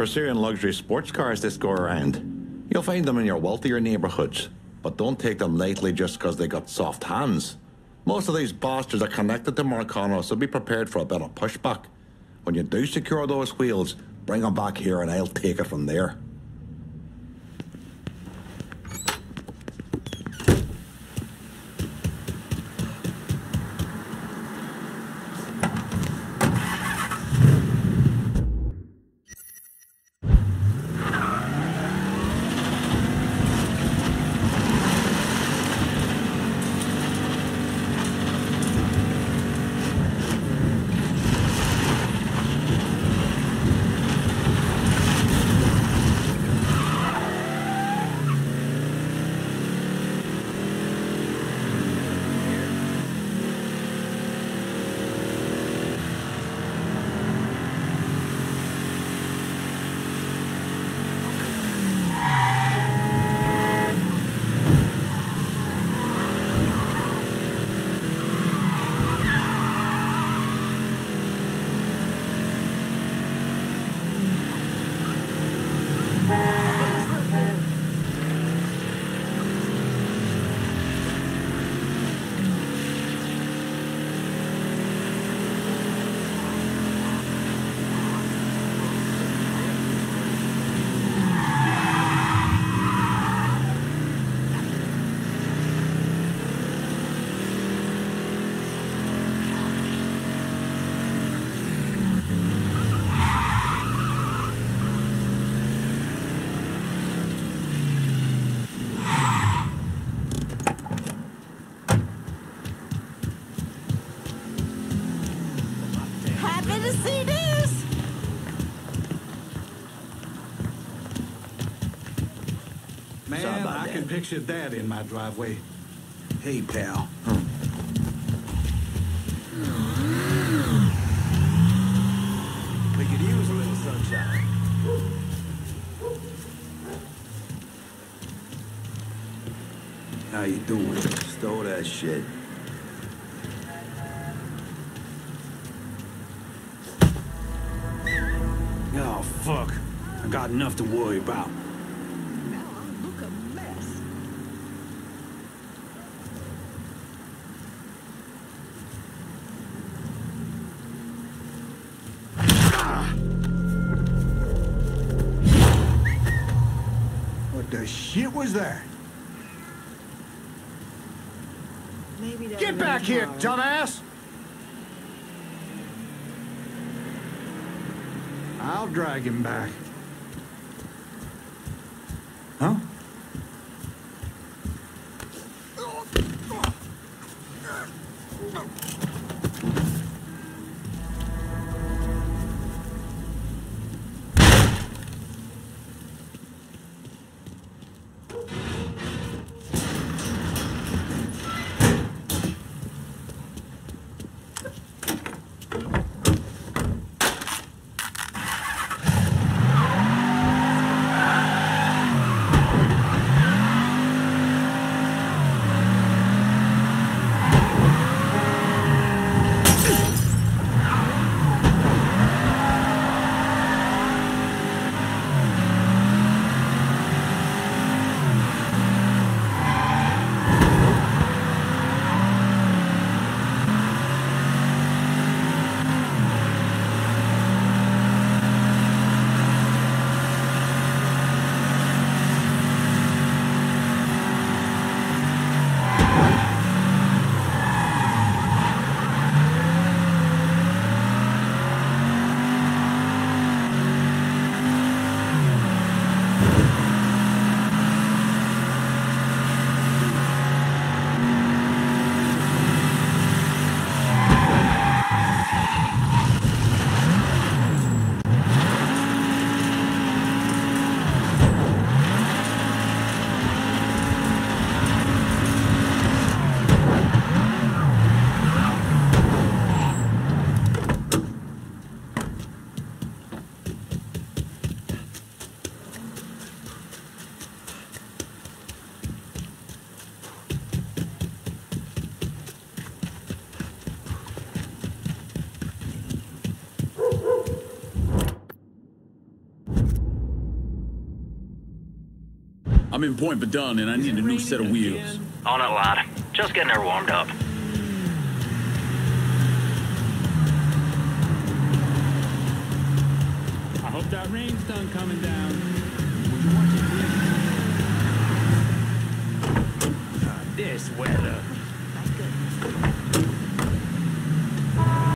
pursuing luxury sports cars this go around. You'll find them in your wealthier neighborhoods, but don't take them lightly just because they got soft hands. Most of these bastards are connected to Marcano, so be prepared for a bit of pushback. When you do secure those wheels, bring them back here and I'll take it from there. Man, I can picture that in my driveway. Hey, pal. We could use a little sunshine. How you doing? Stole that shit. Oh, fuck. I got enough to worry about. The shit was there. Maybe that Get back here, dumbass! I'll drag him back. Huh? I'm in Point Verdun, and I need a new set of wheels. Oh, not a lot. Just getting her warmed up. I hope that rain's done coming down.